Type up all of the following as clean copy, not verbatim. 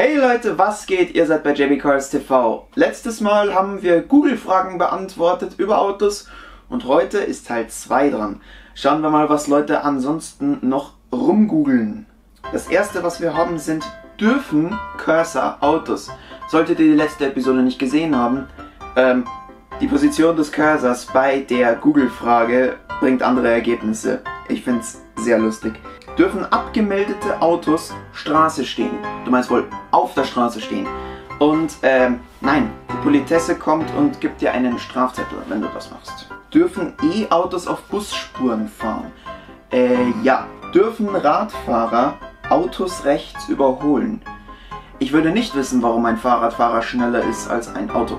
Hey Leute, was geht? Ihr seid bei JB Cars TV. Letztes Mal haben wir Google-Fragen beantwortet über Autos und heute ist Teil 2 dran. Schauen wir mal, was Leute ansonsten noch rumgoogeln. Das erste, was wir haben, sind dürfen Cursor Autos. Solltet ihr die letzte Episode nicht gesehen haben, die Position des Cursors bei der Google-Frage bringt andere Ergebnisse. Ich finde es sehr lustig. Dürfen abgemeldete Autos Straße stehen? Du meinst wohl auf der Straße stehen. Und nein, die Politesse kommt und gibt dir einen Strafzettel, wenn du das machst. Dürfen E-Autos auf Busspuren fahren? Ja. Dürfen Radfahrer Autos rechts überholen? Ich würde nicht wissen, warum ein Fahrradfahrer schneller ist als ein Auto.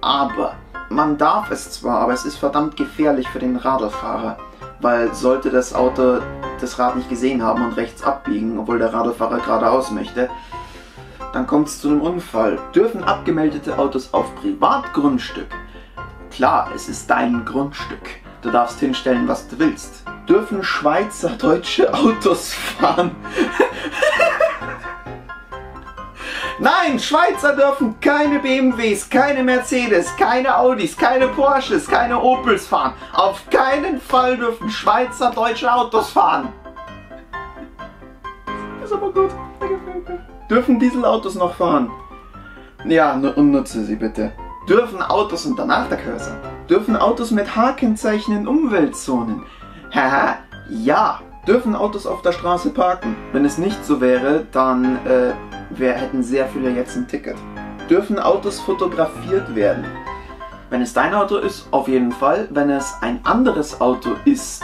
Aber man darf es zwar, aber es ist verdammt gefährlich für den Radlfahrer, weil sollte das Auto das Rad nicht gesehen haben und rechts abbiegen, obwohl der Radlfahrer geradeaus möchte, dann kommt es zu einem Unfall. Dürfen abgemeldete Autos auf Privatgrundstück? Klar, es ist dein Grundstück. Du darfst hinstellen, was du willst. Dürfen schweizerdeutsche Autos fahren? Nein, Schweizer dürfen keine BMWs, keine Mercedes, keine Audis, keine Porsches, keine Opels fahren. Auf keinen Fall dürfen Schweizer deutsche Autos fahren. Ist aber gut. Dürfen Dieselautos noch fahren? Ja, nutze sie bitte. Dürfen Autos und danach der Cursor? Dürfen Autos mit H-Kennzeichen in Umweltzonen? Haha, ja. Dürfen Autos auf der Straße parken? Wenn es nicht so wäre, dann hätten sehr viele jetzt ein Ticket. Dürfen Autos fotografiert werden? Wenn es dein Auto ist, auf jeden Fall. Wenn es ein anderes Auto ist,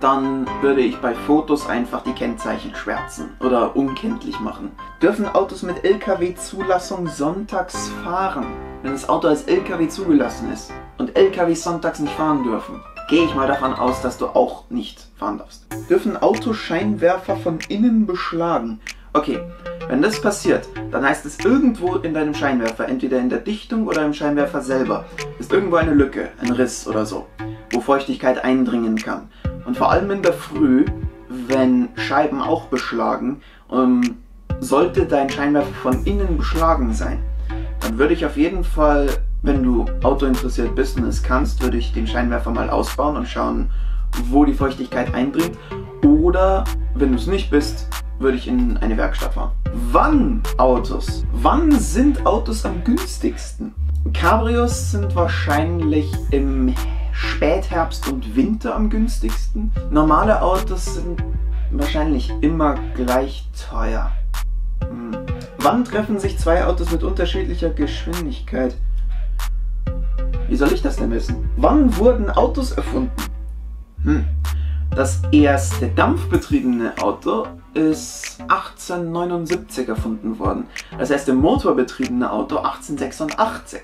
dann würde ich bei Fotos einfach die Kennzeichen schwärzen oder unkenntlich machen. Dürfen Autos mit LKW-Zulassung sonntags fahren? Wenn das Auto als LKW zugelassen ist und LKWs sonntags nicht fahren dürfen, gehe ich mal davon aus, dass du auch nicht fahren darfst. Dürfen Autoscheinwerfer von innen beschlagen? Okay, wenn das passiert, dann heißt es irgendwo in deinem Scheinwerfer, entweder in der Dichtung oder im Scheinwerfer selber, ist irgendwo eine Lücke, ein Riss oder so, wo Feuchtigkeit eindringen kann. Und vor allem in der Früh, wenn Scheiben auch beschlagen, sollte dein Scheinwerfer von innen beschlagen sein, dann würde ich auf jeden Fall, wenn du autointeressiert bist und es kannst, würde ich den Scheinwerfer mal ausbauen und schauen, wo die Feuchtigkeit eindringt. Oder, wenn du es nicht bist, würde ich in eine Werkstatt fahren. Wann Autos? Wann sind Autos am günstigsten? Cabrios sind wahrscheinlich im Spätherbst und Winter am günstigsten. Normale Autos sind wahrscheinlich immer gleich teuer. Wann treffen sich zwei Autos mit unterschiedlicher Geschwindigkeit? Wie soll ich das denn wissen? Wann wurden Autos erfunden? Das erste dampfbetriebene Auto ist 1879 erfunden worden. Das erste motorbetriebene Auto 1886.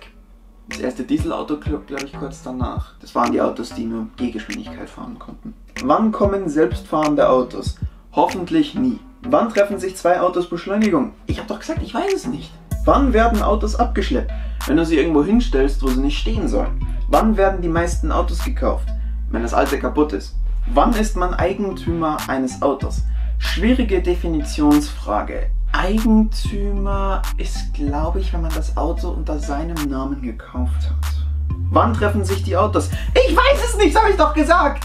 Das erste Dieselauto glaube ich kurz danach. Das waren die Autos, die nur G-Geschwindigkeit fahren konnten. Wann kommen selbstfahrende Autos? Hoffentlich nie. Wann treffen sich zwei Autos Beschleunigung? Ich habe doch gesagt, ich weiß es nicht. Wann werden Autos abgeschleppt? Wenn du sie irgendwo hinstellst, wo sie nicht stehen sollen. Wann werden die meisten Autos gekauft? Wenn das alte kaputt ist. Wann ist man Eigentümer eines Autos? Schwierige Definitionsfrage. Eigentümer ist, glaube ich, wenn man das Auto unter seinem Namen gekauft hat. Wann treffen sich die Autos? Ich weiß es nicht, habe ich doch gesagt!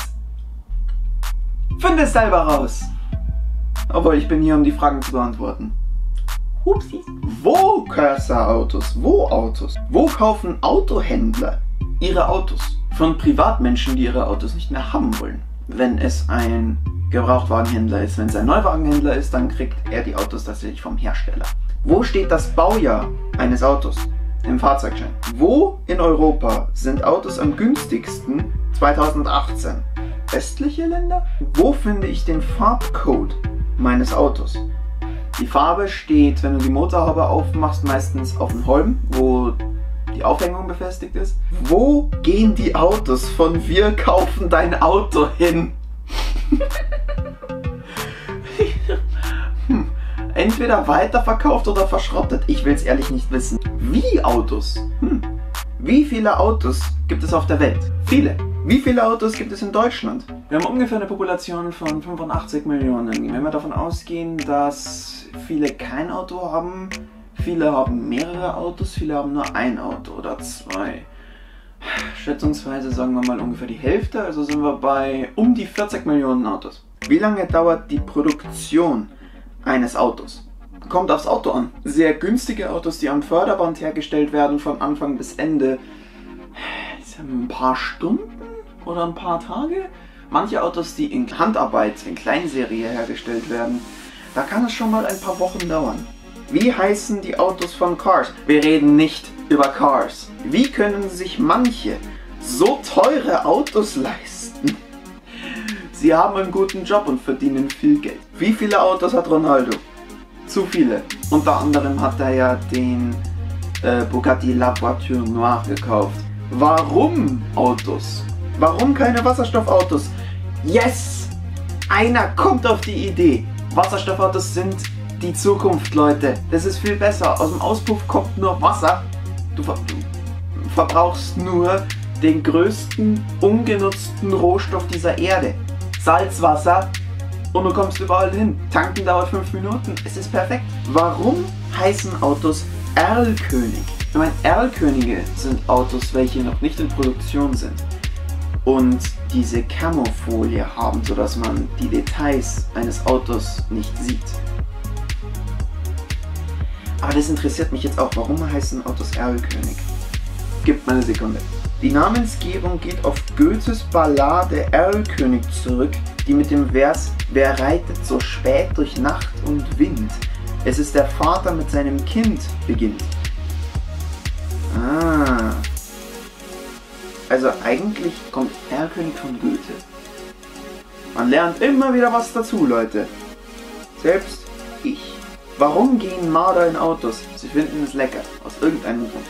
Finde es selber raus! Aber ich bin hier, um die Fragen zu beantworten. Upsi. Wo Cursor-Autos? Wo Autos? Wo kaufen Autohändler ihre Autos? Von Privatmenschen, die ihre Autos nicht mehr haben wollen. Wenn es ein Gebrauchtwagenhändler ist, wenn es ein Neuwagenhändler ist, dann kriegt er die Autos tatsächlich vom Hersteller. Wo steht das Baujahr eines Autos? Im Fahrzeugschein. Wo in Europa sind Autos am günstigsten 2018? Westliche Länder? Wo finde ich den Farbcode meines Autos? Die Farbe steht, wenn du die Motorhaube aufmachst, meistens auf dem Holm, wo die Aufhängung befestigt ist. Wo gehen die Autos von wir kaufen dein Auto hin? Entweder weiterverkauft oder verschrottet. Ich will es ehrlich nicht wissen. Wie Autos? Wie viele Autos gibt es auf der Welt? Viele. Wie viele Autos gibt es in Deutschland? Wir haben ungefähr eine Population von 85 Millionen. Wenn wir davon ausgehen, dass viele kein Auto haben, Viele haben mehrere Autos, viele haben nur ein Auto oder zwei. Schätzungsweise sagen wir mal ungefähr die Hälfte, also sind wir bei um die 40 Millionen Autos. Wie lange dauert die Produktion eines Autos? Kommt aufs Auto an. Sehr günstige Autos, die am Förderband hergestellt werden, von Anfang bis Ende, sind ein paar Stunden oder ein paar Tage. Manche Autos, die in Handarbeit, in Kleinserie hergestellt werden, da kann es schon mal ein paar Wochen dauern. Wie heißen die Autos von Cars? Wir reden nicht über Cars. Wie können sich manche so teure Autos leisten? Sie haben einen guten Job und verdienen viel Geld. Wie viele Autos hat Ronaldo? Zu viele. Unter anderem hat er ja den Bugatti La Voiture Noire gekauft. Warum Autos? Warum keine Wasserstoffautos? Yes! Einer kommt auf die Idee. Wasserstoffautos sind die Zukunft, Leute. Das ist viel besser. Aus dem Auspuff kommt nur Wasser. Du verbrauchst nur den größten, ungenutzten Rohstoff dieser Erde. Salzwasser. Und du kommst überall hin. Tanken dauert 5 Minuten. Es ist perfekt. Warum heißen Autos Erlkönig? Ich meine, Erlkönige sind Autos, welche noch nicht in Produktion sind und diese Camofolie haben, sodass man die Details eines Autos nicht sieht. Aber das interessiert mich jetzt auch. Warum heißen Autos Erlkönig? Gebt mal eine Sekunde. Die Namensgebung geht auf Goethes Ballade Erlkönig zurück, die mit dem Vers "Wer reitet so spät durch Nacht und Wind? Es ist der Vater mit seinem Kind" beginnt. Ah. Also eigentlich kommt Erlkönig von Goethe. Man lernt immer wieder was dazu, Leute. Selbst ich. Warum gehen Marder in Autos? Sie finden es lecker. Aus irgendeinem Grund.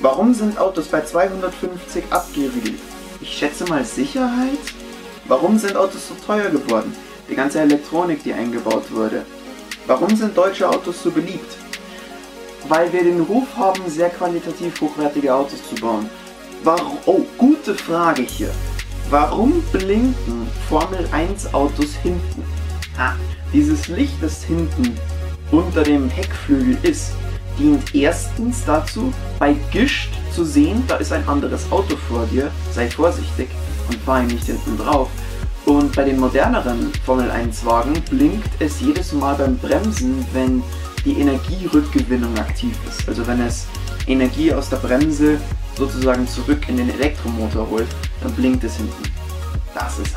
Warum sind Autos bei 250 abgeriegelt? Ich schätze mal Sicherheit? Warum sind Autos so teuer geworden? Die ganze Elektronik, die eingebaut wurde. Warum sind deutsche Autos so beliebt? Weil wir den Ruf haben, sehr qualitativ hochwertige Autos zu bauen. Warum? Oh, gute Frage hier. Warum blinken Formel 1 Autos hinten? Ah, dieses Licht, das hinten unter dem Heckflügel ist, dient erstens dazu, bei Gischt zu sehen, da ist ein anderes Auto vor dir, sei vorsichtig und fahr nicht hinten drauf. Und bei den moderneren Formel 1 Wagen blinkt es jedes Mal beim Bremsen, wenn die Energierückgewinnung aktiv ist. Also wenn es Energie aus der Bremse sozusagen zurück in den Elektromotor holt, dann blinkt es hinten. Das ist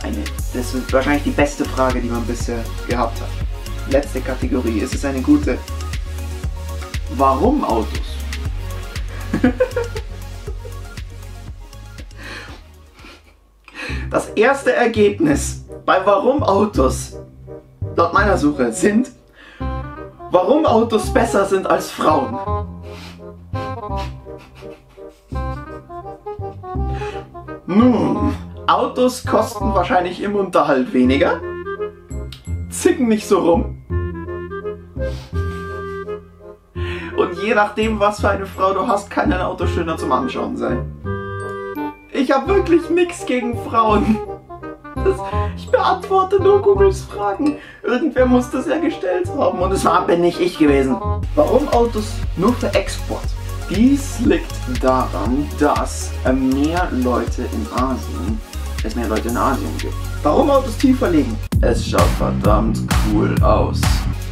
wahrscheinlich die beste Frage, die man bisher gehabt hat. Letzte Kategorie, es ist eine gute. Warum Autos? Das erste Ergebnis bei Warum Autos laut meiner Suche sind: Warum Autos besser sind als Frauen. Nun, Autos kosten wahrscheinlich im Unterhalt weniger, zicken nicht so rum. Und je nachdem, was für eine Frau du hast, kann dein Auto schöner zum Anschauen sein. Ich habe wirklich nichts gegen Frauen. Ich beantworte nur Googles Fragen. Irgendwer muss das ja gestellt haben und es war nicht ich gewesen. Warum Autos nur für Export? Dies liegt daran, dass es mehr Leute in Asien gibt. Warum Autos tiefer liegen? Es schaut verdammt cool aus.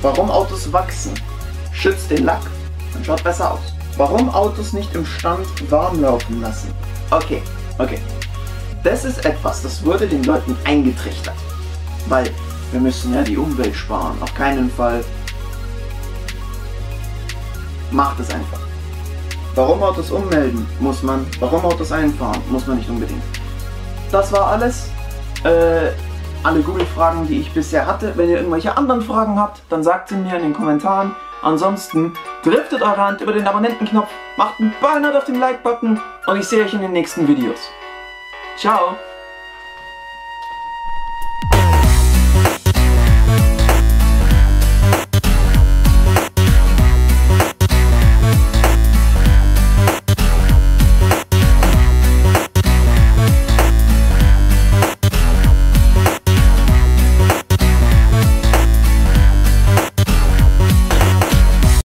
Warum Autos wachsen? Schützt den Lack und schaut besser aus. Warum Autos nicht im Stand warm laufen lassen? Okay. Das ist etwas, das wurde den Leuten eingetrichtert. Weil wir müssen ja die Umwelt sparen. Auf keinen Fall. Macht es einfach. Warum Autos ummelden muss man, warum Autos einfahren muss man nicht unbedingt. Das war alles. Alle Google-Fragen, die ich bisher hatte. Wenn ihr irgendwelche anderen Fragen habt, dann sagt sie mir in den Kommentaren. Ansonsten driftet eure Hand über den Abonnentenknopf, macht einen Ballnerd auf den Like-Button und ich sehe euch in den nächsten Videos. Ciao!